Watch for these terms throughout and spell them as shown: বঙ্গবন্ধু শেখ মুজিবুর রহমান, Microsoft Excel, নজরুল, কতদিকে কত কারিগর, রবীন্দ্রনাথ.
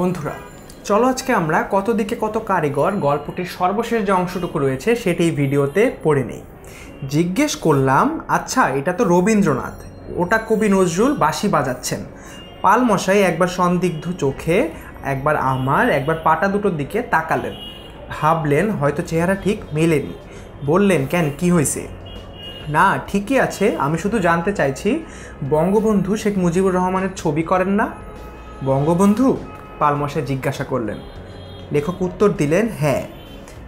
বন্ধুরা, চলো আজকে আমরা কত দিকে কত কারিগর গল্পটির সর্বশেষ যে অংশটুকু রয়েছে সেটি ভিডিওতে পড়ে নেই। জিজ্ঞেস করলাম, আচ্ছা এটা তো রবীন্দ্রনাথ, ওটা কবি নজরুল বাঁশি বাজাচ্ছেন। পালমশাই একবার সন্দিগ্ধ চোখে একবার আমার একবার পাটা দুটোর দিকে তাকালেন, ভাবলেন হয়তো চেহারা ঠিক মেলেনি। বললেন, কেন কি হয়েছে? না ঠিকই আছে, আমি শুধু জানতে চাইছি বঙ্গবন্ধু শেখ মুজিবুর রহমানের ছবি করেন না? বঙ্গবন্ধু? পালমশাই জিজ্ঞাসা করলেন। লেখক উত্তর দিলেন, হ্যাঁ।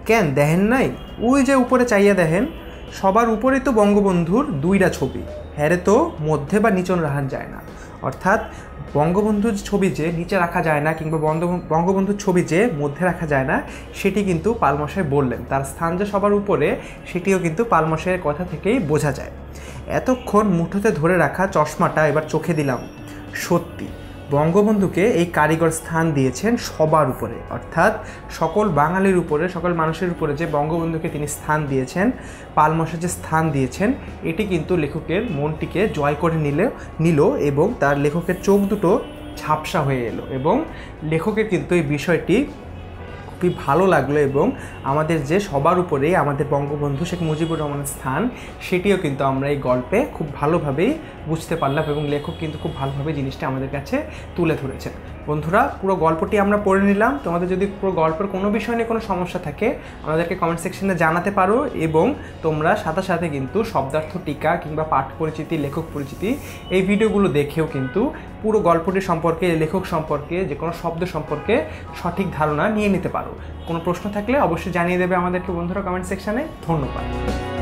কেন দেখেন নাই? ওই যে উপরে চাইয়া দেখেন, সবার উপরে তো বঙ্গবন্ধুর দুইটা ছবি, হ্যারে তো মধ্যে বা নিচন রাখা যায় না। অর্থাৎ বঙ্গবন্ধুর ছবি যে নিচে রাখা যায় না কিংবা বঙ্গবন্ধুর ছবি যে মধ্যে রাখা যায় না সেটি কিন্তু পালমশাই বললেন, তার স্থান যে সবার উপরে সেটিও কিন্তু পালমশাইয়ের কথা থেকেই বোঝা যায়। এতক্ষণ মুঠোতে ধরে রাখা চশমাটা এবার চোখে দিলাম, সত্যি বঙ্গবন্ধুকে এই কারিগর স্থান দিয়েছেন সবার উপরে, অর্থাৎ সকল বাঙালির উপরে, সকল মানুষের উপরে যে বঙ্গবন্ধুকে তিনি স্থান দিয়েছেন, পালমশাই যে স্থান দিয়েছেন, এটি কিন্তু লেখকের মনটিকে জয় করে নিল এবং তার লেখকের চোখ দুটো ঝাপসা হয়ে এলো এবং লেখকের কিন্তু এই বিষয়টি খুবই ভালো লাগলো এবং আমাদের যে সবার উপরেই আমাদের বঙ্গবন্ধু শেখ মুজিবুর রহমানের স্থান সেটিও কিন্তু আমরা এই গল্পে খুব ভালোভাবেই বুঝতে পারলাম এবং লেখক কিন্তু খুব ভালোভাবে জিনিসটা আমাদের কাছে তুলে ধরেছেন। বন্ধুরা, পুরো গল্পটি আমরা পড়ে নিলাম। তোমাদের যদি পুরো গল্পের কোনো বিষয় নিয়ে কোনো সমস্যা থাকে আমাদেরকে কমেন্ট সেকশনে জানাতে পারো এবং তোমরা সাথে সাথে কিন্তু শব্দার্থ টিকা কিংবা পাঠ পরিচিতি, লেখক পরিচিতি এই ভিডিওগুলো দেখেও কিন্তু পুরো গল্পটি সম্পর্কে, লেখক সম্পর্কে, যে কোনো শব্দ সম্পর্কে সঠিক ধারণা নিয়ে নিতে পারো। কোনো প্রশ্ন থাকলে অবশ্যই জানিয়ে দেবে আমাদেরকে বন্ধুরা কমেন্ট সেকশানে। ধন্যবাদ।